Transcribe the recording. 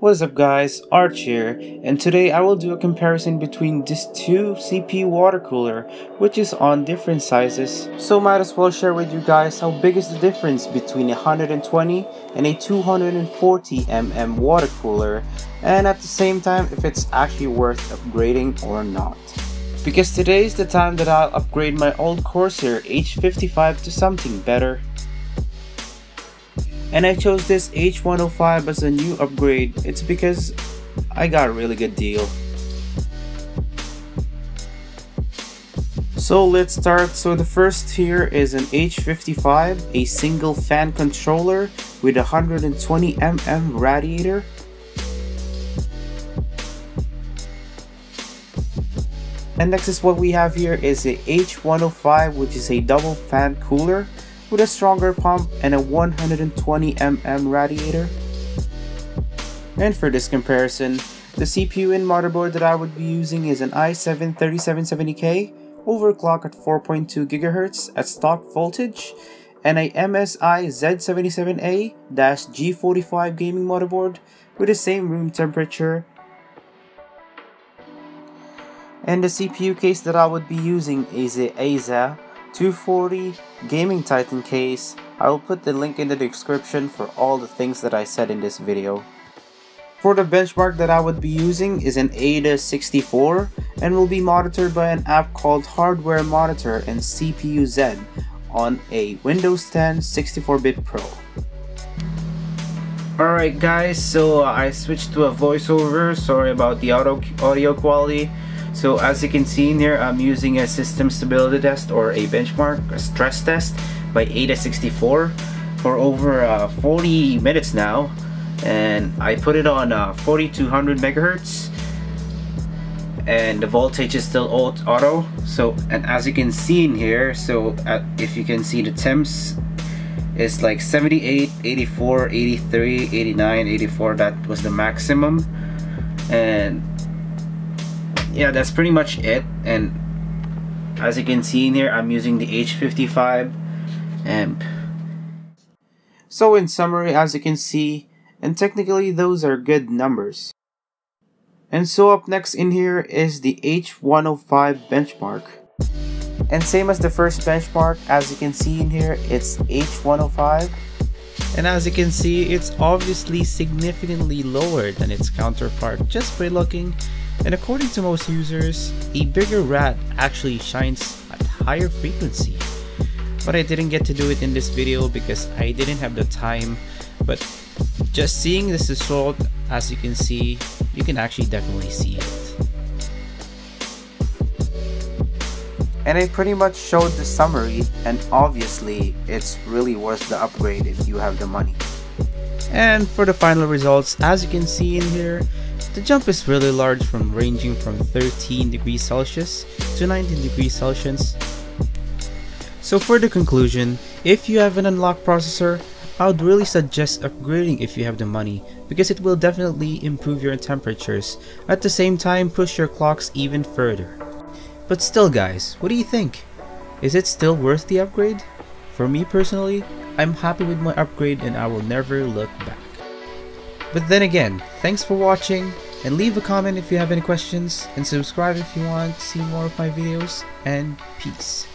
What is up guys, Arch here, and today I will do a comparison between these two CPU water cooler, which is on different sizes. So might as well share with you guys how big is the difference between a 120 and a 240mm water cooler, and at the same time if it's actually worth upgrading or not. Because today is the time that I'll upgrade my old Corsair H55 to something better. And I chose this H105 as a new upgrade. It's because I got a really good deal. So let's start. So the first here is an H55, a single fan controller with 120mm radiator. And next is what we have here is a H105, which is a double fan cooler with a stronger pump and a 120mm radiator. And for this comparison, the CPU and motherboard that I would be using is an i7-3770K, overclocked at 4.2 GHz at stock voltage, and a MSI-Z77A-G45 gaming motherboard with the same room temperature. And the CPU case that I would be using is the AZZA 240 Gaming Titan case. I will put the link in the description for all the things that I said in this video. For the benchmark that I would be using is an AIDA64 and will be monitored by an app called Hardware Monitor and CPU Z on a Windows 10 64-bit Pro. Alright guys, so I switched to a voiceover, sorry about the audio quality. So as you can see in here, I'm using a system stability test or a benchmark, a stress test by AIDA64 for over 40 minutes now, and I put it on 4200 megahertz and the voltage is still auto. So, and as you can see in here, so if you can see the temps, it's like 78, 84, 83, 89, 84, that was the maximum. And yeah, that's pretty much it. And as you can see in here, I'm using the H55 amp. So in summary, as you can see, and technically those are good numbers. And so up next in here is the H105 benchmark. And same as the first benchmark, as you can see in here, it's H105. And as you can see, it's obviously significantly lower than its counterpart just by looking. And according to most users, a bigger rat actually shines at higher frequency. But I didn't get to do it in this video because I didn't have the time. But just seeing this result, as you can see, you can actually definitely see it. And I pretty much showed the summary, and obviously it's really worth the upgrade if you have the money. And for the final results, as you can see in here, the jump is really large, from ranging from 13 degrees Celsius to 19 degrees Celsius. So for the conclusion, if you have an unlocked processor, I would really suggest upgrading if you have the money, because it will definitely improve your temperatures, at the same time push your clocks even further. But still guys, what do you think? Is it still worth the upgrade? For me personally, I'm happy with my upgrade and I will never look back. But then again, thanks for watching, and leave a comment if you have any questions, and subscribe if you want to see more of my videos, and peace.